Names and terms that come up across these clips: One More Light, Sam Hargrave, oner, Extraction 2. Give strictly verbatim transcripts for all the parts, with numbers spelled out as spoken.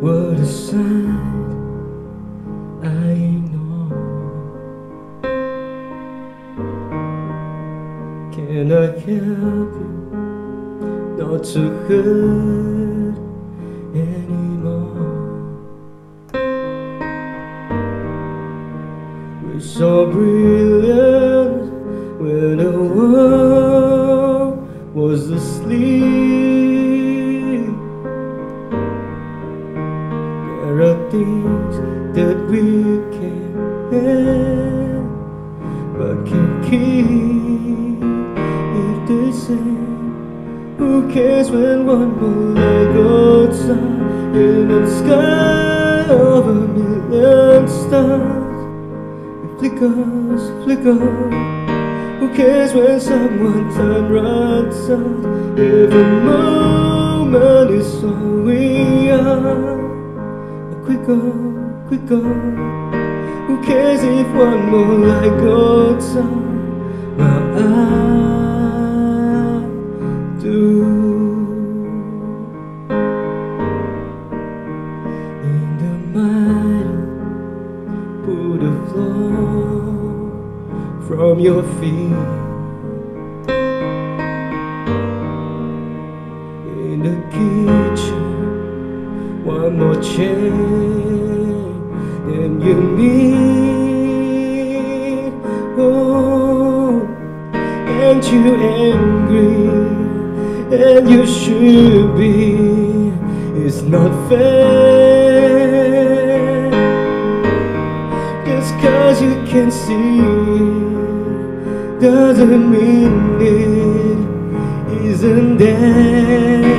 what a sign I know. Can I help you not to hurt anymore? We're so brilliant when the world was asleep. There are things that we can't help but can keep it the same. Who cares when one more light goes out in the sky of a million stars? It flickers, flickers. Who cares when someone's time runs out? Every moment is all we are. Quicker, quicker. Who cares if one more light goes out? Well, I do. In the middle, pull the floor from your feet. In the kitchen, one more chair and you need, oh, and you angry, and you should be. It's not fair, just cause you can see, doesn't mean it isn't there.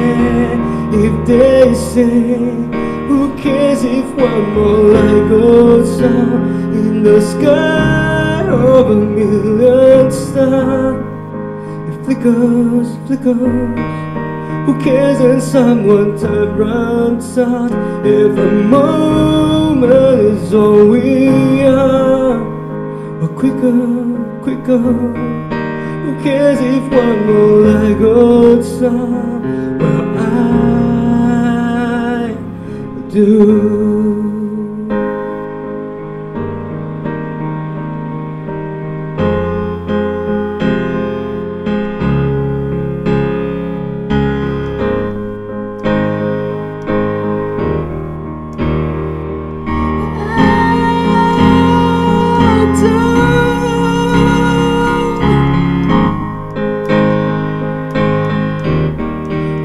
If they say, who cares if one more light goes out in the sky of a million stars? It flickers, flickers. Who cares when someone's time runs out? If a moment is all we are, or quicker, quicker. Who cares if one more light goes out? Well, I do. I do.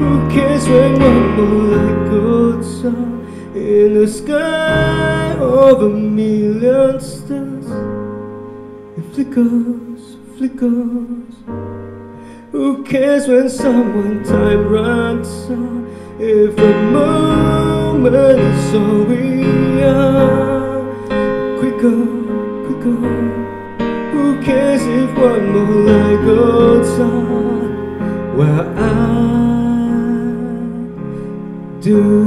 Who cares when one more light goes out in the sky of a million stars? It flickers, flickers. Who cares when someone's time runs out? If a moment is all we are, quicker, quicker. Who cares if one more light goes out? Well, I do.